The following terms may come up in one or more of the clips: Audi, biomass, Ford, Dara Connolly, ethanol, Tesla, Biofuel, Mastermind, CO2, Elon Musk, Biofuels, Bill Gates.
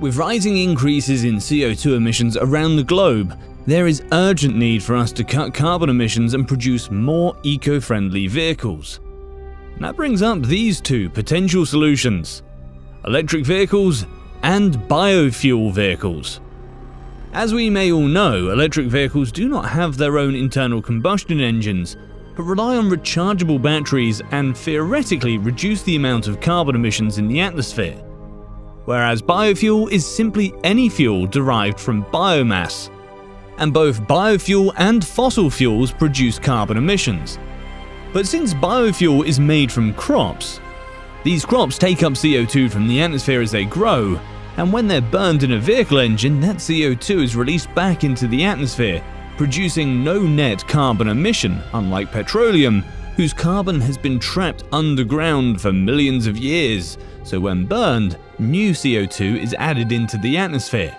With rising increases in CO2 emissions around the globe, there is urgent need for us to cut carbon emissions and produce more eco-friendly vehicles. And that brings up these two potential solutions: electric vehicles and biofuel vehicles. As we may all know, electric vehicles do not have their own internal combustion engines, but rely on rechargeable batteries and theoretically reduce the amount of carbon emissions in the atmosphere. Whereas biofuel is simply any fuel derived from biomass, and both biofuel and fossil fuels produce carbon emissions. But since biofuel is made from crops, these crops take up CO2 from the atmosphere as they grow, and when they're burned in a vehicle engine, that CO2 is released back into the atmosphere, producing no net carbon emission, unlike petroleum, whose carbon has been trapped underground for millions of years. So when burned, new CO2 is added into the atmosphere.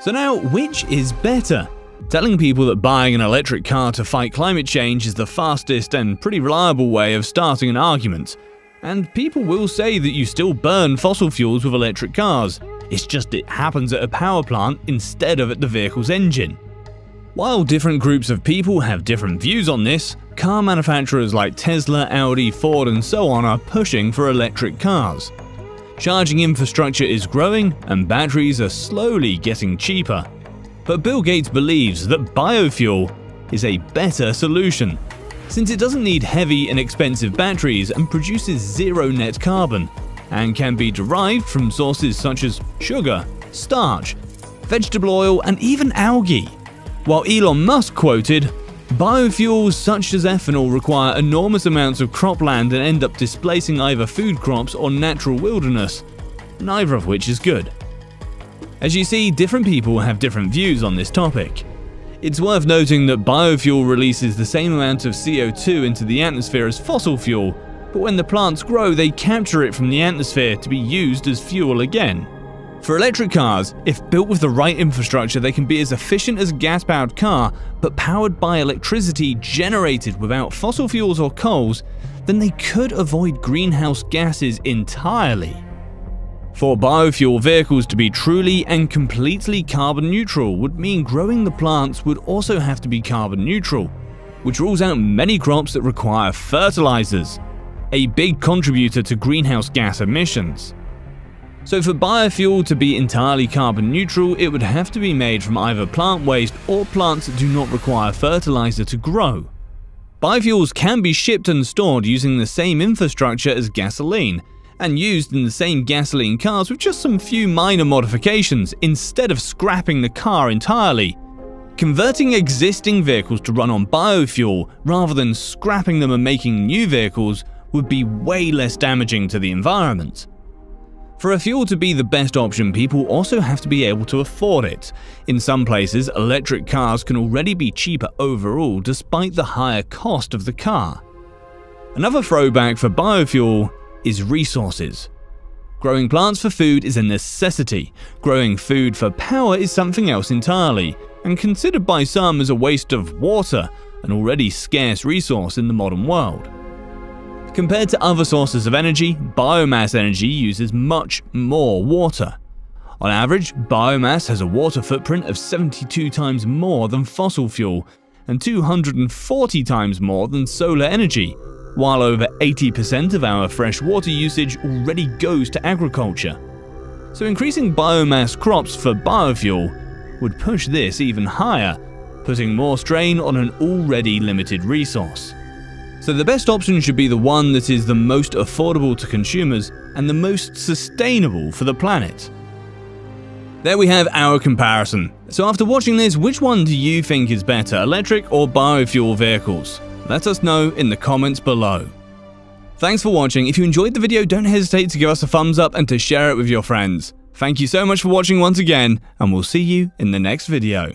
So now, which is better? Telling people that buying an electric car to fight climate change is the fastest and pretty reliable way of starting an argument. And people will say that you still burn fossil fuels with electric cars, it's just it happens at a power plant instead of at the vehicle's engine. While different groups of people have different views on this, car manufacturers like Tesla, Audi, Ford and so on are pushing for electric cars. Charging infrastructure is growing and batteries are slowly getting cheaper. But Bill Gates believes that biofuel is a better solution, since it doesn't need heavy and expensive batteries and produces zero net carbon, and can be derived from sources such as sugar, starch, vegetable oil and even algae. While Elon Musk quoted, "Biofuels such as ethanol require enormous amounts of cropland and end up displacing either food crops or natural wilderness, neither of which is good." As you see, different people have different views on this topic. It's worth noting that biofuel releases the same amount of CO2 into the atmosphere as fossil fuel, but when the plants grow, they capture it from the atmosphere to be used as fuel again. For electric cars, if built with the right infrastructure, they can be as efficient as a gas-powered car, but powered by electricity generated without fossil fuels or coals, then they could avoid greenhouse gases entirely. For biofuel vehicles to be truly and completely carbon neutral would mean growing the plants would also have to be carbon neutral, which rules out many crops that require fertilizers, a big contributor to greenhouse gas emissions. So for biofuel to be entirely carbon neutral, it would have to be made from either plant waste or plants that do not require fertilizer to grow. Biofuels can be shipped and stored using the same infrastructure as gasoline, and used in the same gasoline cars with just some few minor modifications instead of scrapping the car entirely. Converting existing vehicles to run on biofuel rather than scrapping them and making new vehicles would be way less damaging to the environment. For a fuel to be the best option, people also have to be able to afford it. In some places, electric cars can already be cheaper overall despite the higher cost of the car. Another throwback for biofuel is resources. Growing plants for food is a necessity. Growing food for power is something else entirely, and considered by some as a waste of water, an already scarce resource in the modern world. Compared to other sources of energy, biomass energy uses much more water. On average, biomass has a water footprint of 72 times more than fossil fuel and 240 times more than solar energy, while over 80% of our fresh water usage already goes to agriculture. So increasing biomass crops for biofuel would push this even higher, putting more strain on an already limited resource. So the best option should be the one that is the most affordable to consumers and the most sustainable for the planet. There we have our comparison. So after watching this, which one do you think is better, electric or biofuel vehicles? Let us know in the comments below. Thanks for watching. If you enjoyed the video, don't hesitate to give us a thumbs up and to share it with your friends. Thank you so much for watching once again, and we'll see you in the next video.